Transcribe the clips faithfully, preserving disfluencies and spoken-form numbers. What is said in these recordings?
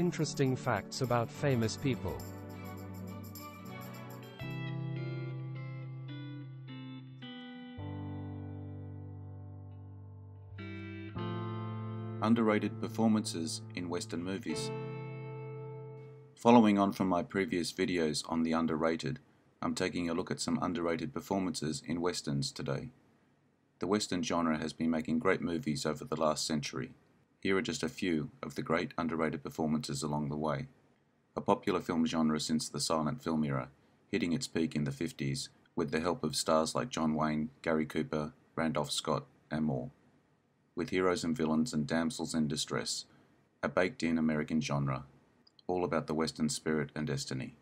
Interesting facts about famous people. Underrated performances in Western movies. Following on from my previous videos on the underrated, I'm taking a look at some underrated performances in Westerns today. The Western genre has been making great movies over the last century. Here are just a few of the great underrated performances along the way. A popular film genre since the silent film era, hitting its peak in the fifties with the help of stars like John Wayne, Gary Cooper, Randolph Scott and more. With heroes and villains and damsels in distress, a baked-in American genre, all about the Western spirit and destiny.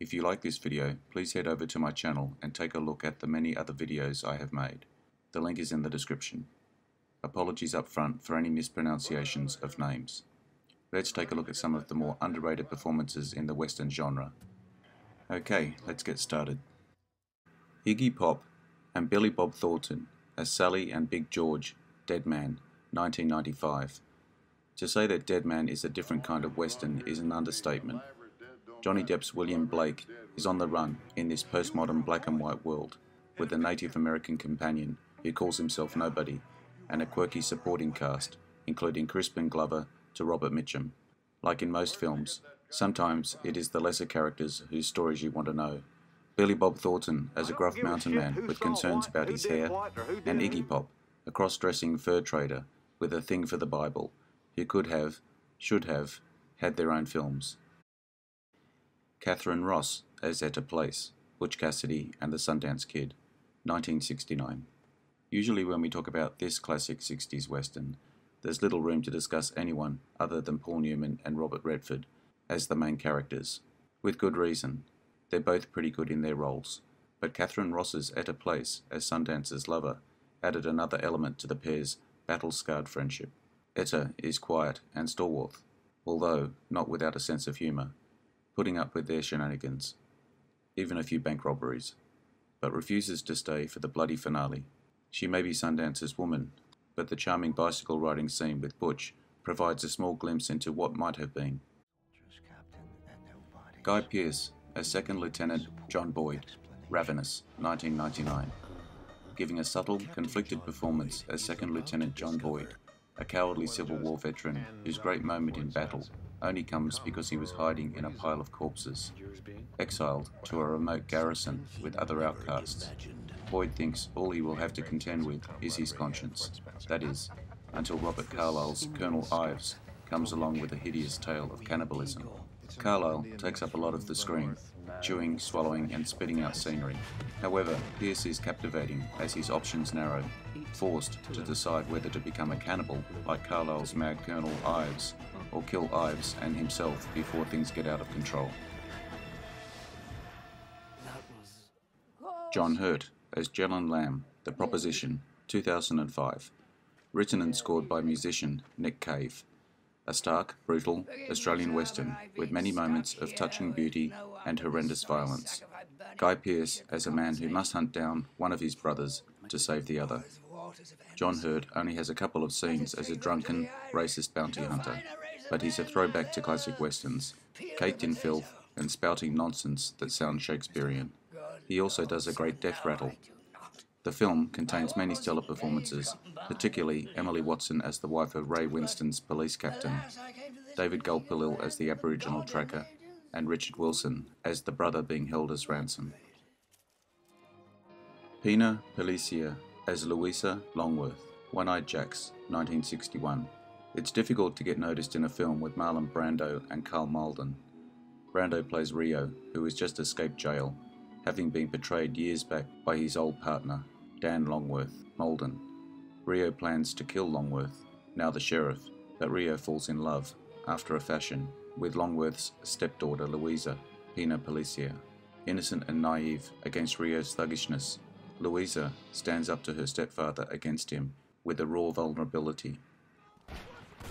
If you like this video, please head over to my channel and take a look at the many other videos I have made. The link is in the description. Apologies up front for any mispronunciations of names. Let's take a look at some of the more underrated performances in the Western genre. Okay, let's get started. Iggy Pop and Billy Bob Thornton as Sally and Big George, Dead Man, nineteen ninety-five. To say that Dead Man is a different kind of Western is an understatement. Johnny Depp's William Blake is on the run in this postmodern black and white world with a Native American companion who calls himself Nobody and a quirky supporting cast including Crispin Glover to Robert Mitchum. Like in most films, sometimes it is the lesser characters whose stories you want to know. Billy Bob Thornton as a gruff mountain man with concerns about his hair, and Iggy Pop, a cross-dressing fur trader with a thing for the Bible, who could have, should have, had their own films. Katherine Ross as Etta Place, Butch Cassidy and the Sundance Kid, nineteen sixty-nine. Usually when we talk about this classic sixties Western, there's little room to discuss anyone other than Paul Newman and Robert Redford as the main characters, with good reason. They're both pretty good in their roles, but Katherine Ross's Etta Place as Sundance's lover added another element to the pair's battle-scarred friendship. Etta is quiet and stalwart, although not without a sense of humour, putting up with their shenanigans, even a few bank robberies, but refuses to stay for the bloody finale. She may be Sundance's woman, but the charming bicycle riding scene with Butch provides a small glimpse into what might have been. Guy Pearce as Second Lieutenant John Boyd, Ravenous, nineteen ninety-nine. Giving a subtle, conflicted performance as Second Lieutenant John Boyd, a cowardly Civil War veteran whose great moment in battle only comes because he was hiding in a pile of corpses. Exiled to a remote garrison with other outcasts, Boyd thinks all he will have to contend with is his conscience, that is, until Robert Carlyle's Colonel Ives comes along with a hideous tale of cannibalism. Carlyle takes up a lot of the screen, chewing, swallowing and spitting out scenery. However, Pearce is captivating as his options narrow, forced to decide whether to become a cannibal like Carlyle's mad Colonel Ives, or kill Ives and himself before things get out of control. John Hurt as Jelen Lamb, The Proposition, two thousand five. Written and scored by musician Nick Cave. A stark, brutal Australian Western with many moments of touching beauty and horrendous violence. Guy Pearce as a man who must hunt down one of his brothers to save the other. John Hurt only has a couple of scenes as a drunken, racist bounty hunter, but he's a throwback to classic Westerns, caked in filth and spouting nonsense that sounds Shakespearean. He also does a great death rattle. The film contains many stellar performances, particularly Emily Watson as the wife of Ray Winston's police captain, David Goldpillil as the Aboriginal tracker, and Richard Wilson as the brother being held as ransom. Pina Pellicer as Louisa Longworth, One-Eyed Jacks, nineteen sixty-one. It's difficult to get noticed in a film with Marlon Brando and Carl Malden. Brando plays Rio, who has just escaped jail, having been betrayed years back by his old partner, Dan Longworth, Malden. Rio plans to kill Longworth, now the sheriff, but Rio falls in love, after a fashion, with Longworth's stepdaughter Louisa, Pina Pellicer. Innocent and naive against Rio's thuggishness, Louisa stands up to her stepfather against him with a raw vulnerability.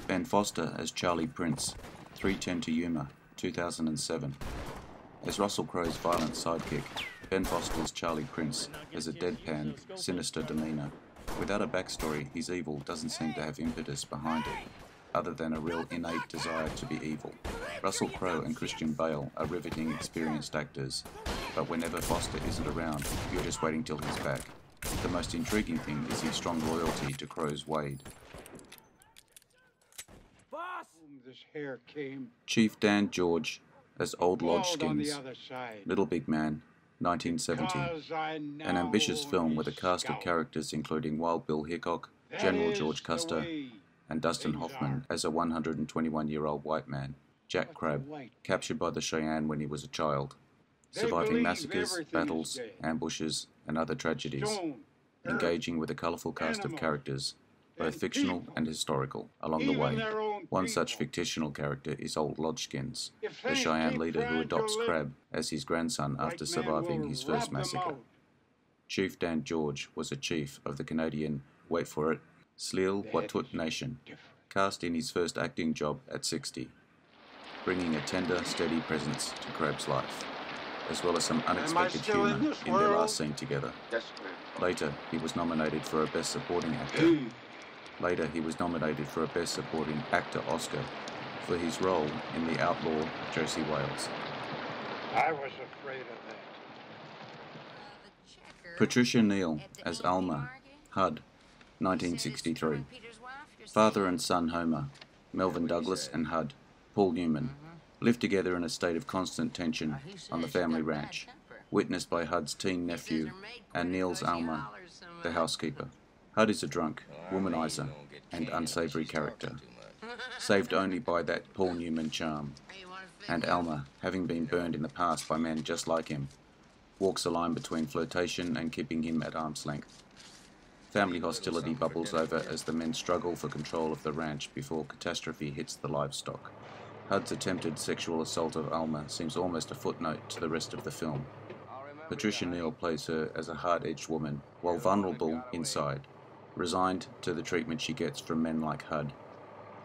Ben Foster as Charlie Prince, three ten to Yuma, two thousand seven. As Russell Crowe's violent sidekick, Ben Foster's Charlie Prince has a deadpan, sinister demeanour. Without a backstory, his evil doesn't seem to have impetus behind it. other than a real innate desire to be evil. Russell Crowe and Christian Bale are riveting, experienced actors, but whenever Foster isn't around, you're just waiting till he's back. The most intriguing thing is his strong loyalty to Crowe's Wade. This hair came. Chief Dan George as Old Lodge Skins, Little Big Man, nineteen seventy. An ambitious film with a cast of characters including Wild Bill Hickok, General George Custer, and Dustin Hoffman as a one hundred twenty-one-year-old white man, Jack Crabb, captured by the Cheyenne when he was a child, surviving massacres, battles, ambushes, and other tragedies, engaging with a colourful cast of characters, both fictional and historical, along the way. One such fictional character is Old Lodge Skins, the Cheyenne leader who adopts Crabb as his grandson after surviving his first massacre. Chief Dan George was a chief of the Canadian, wait for it, Tsleil Waututh Nation, cast in his first acting job at sixty, bringing a tender, steady presence to Crabb's life, as well as some unexpected humour in, in their last scene together. Later, he was nominated for a Best Supporting Actor. Later, he was nominated for a Best Supporting Actor Oscar for his role in The Outlaw Josie Wales. I was afraid of that. Patricia Neal as Alma, Hud, nineteen sixty-three. Father and son Homer, Melvin Douglas and Hud, Paul Newman, live together in a state of constant tension on the family ranch, witnessed by Hud's teen nephew and Neal's Alma, the housekeeper. Hud is a drunk, womanizer, and unsavoury character, saved only by that Paul Newman charm, and Alma, having been burned in the past by men just like him, walks a line between flirtation and keeping him at arm's length. Family hostility bubbles over as the men struggle for control of the ranch before catastrophe hits the livestock. Hud's attempted sexual assault of Alma seems almost a footnote to the rest of the film. Patricia Neal plays her as a hard-edged woman, while vulnerable inside, resigned to the treatment she gets from men like Hud.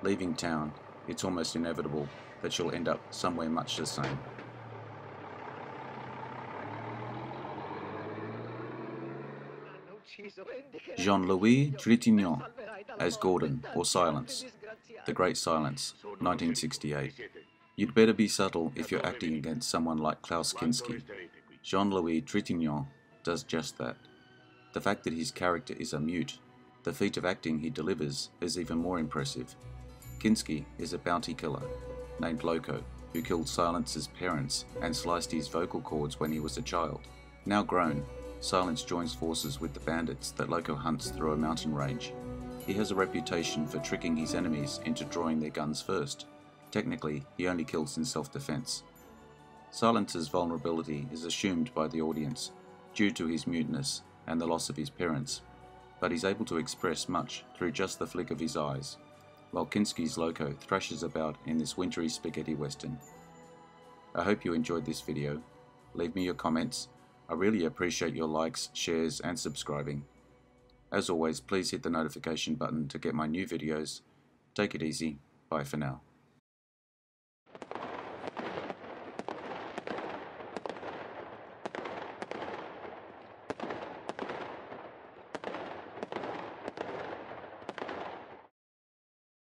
Leaving town, it's almost inevitable that she'll end up somewhere much the same. Jean-Louis Trintignant as Gordon, or Silence, The Great Silence, nineteen sixty-eight. You'd better be subtle if you're acting against someone like Klaus Kinski. Jean-Louis Trintignant does just that. The fact that his character is a mute, the feat of acting he delivers, is even more impressive. Kinski is a bounty killer named Loco, who killed Silence's parents and sliced his vocal cords when he was a child. Now grown, Silence joins forces with the bandits that Loco hunts through a mountain range. He has a reputation for tricking his enemies into drawing their guns first. Technically, he only kills in self-defense. Silence's vulnerability is assumed by the audience due to his muteness and the loss of his parents, but he's able to express much through just the flick of his eyes, while Kinski's Loco thrashes about in this wintry spaghetti western. I hope you enjoyed this video. Leave me your comments. I really appreciate your likes, shares, and subscribing. As always, please hit the notification button to get my new videos. Take it easy. Bye for now.